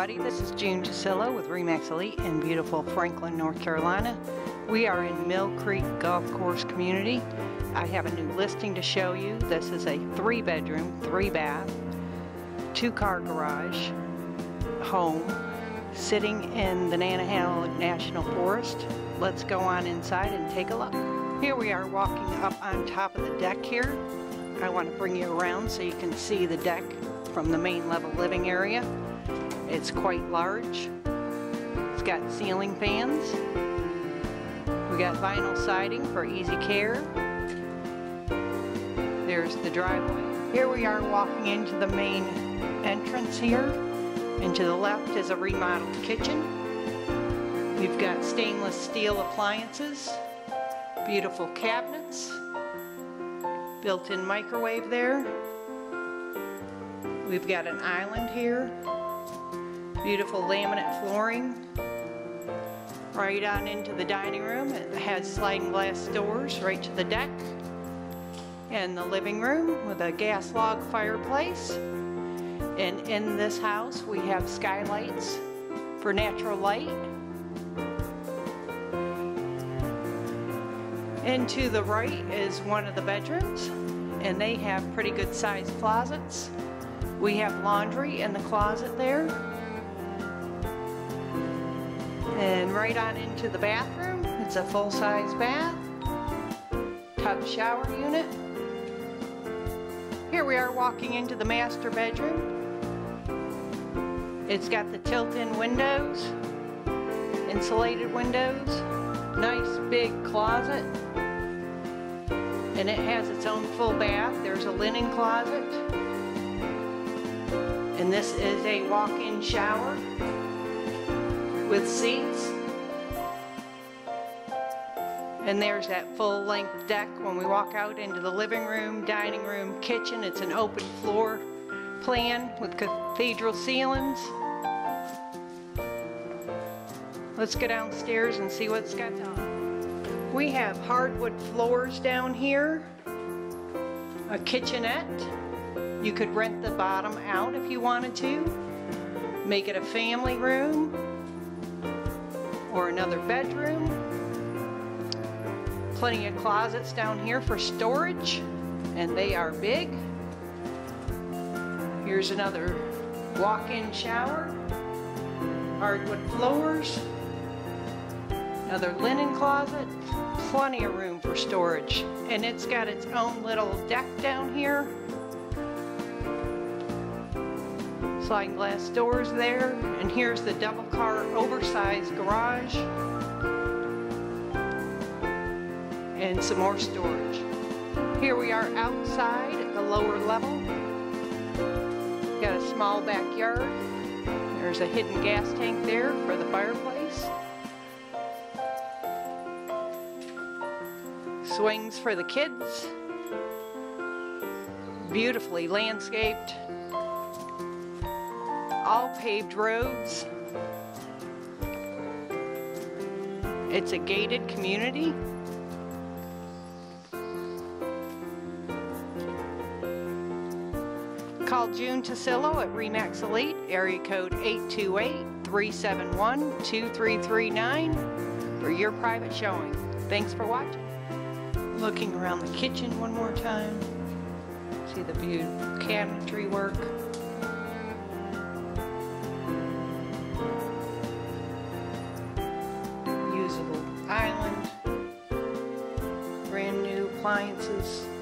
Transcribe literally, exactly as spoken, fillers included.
everybody. This is June Tassillo with Re/Max Elite in beautiful Franklin, North Carolina. We are in Mill Creek Golf Course community. I have a new listing to show you. This is a three bedroom, three bath, two car garage home sitting in the Nantahala National Forest. Let's go on inside and take a look. Here we are walking up on top of the deck here. I want to bring you around so you can see the deck from the main level living area. It's quite large. It's got ceiling fans. We got vinyl siding for easy care. There's the driveway. Here we are walking into the main entrance here. And to the left is a remodeled kitchen. We've got stainless steel appliances, beautiful cabinets, built-in microwave there. We've got an island here, beautiful laminate flooring. Right on into the dining room. It has sliding glass doors right to the deck. And the living room with a gas log fireplace. And in this house we have skylights for natural light. And to the right is one of the bedrooms, and they have pretty good sized closets. We have laundry in the closet there. And right on into the bathroom. It's a full-size bath, tub shower unit. Here we are walking into the master bedroom. It's got the tilt-in windows, insulated windows, nice big closet. And it has its own full bath. There's a linen closet. And this is a walk-in shower with seats. And there's that full-length deck when we walk out into the living room, dining room, kitchen. It's an open floor plan with cathedral ceilings. Let's go downstairs and see what's got done. We have hardwood floors down here, a kitchenette. You could rent the bottom out if you wanted to, make it a family room or another bedroom. Plenty of closets down here for storage, and they are big. Here's another walk-in shower, hardwood floors, another linen closet, plenty of room for storage. And it's got its own little deck down here. Sliding glass doors there. And here's the double car oversized garage. And some more storage. Here we are outside at the lower level. Got a small backyard. There's a hidden gas tank there for the fireplace. Swings for the kids. Beautifully landscaped. All paved roads. It's a gated community. Call June Tassillo at Re/Max Elite, area code eight two eight, three seven one, two three three nine for your private showing. Thanks for watching. Looking around the kitchen one more time. See the beautiful cabinetry work. Usable island. Brand new appliances.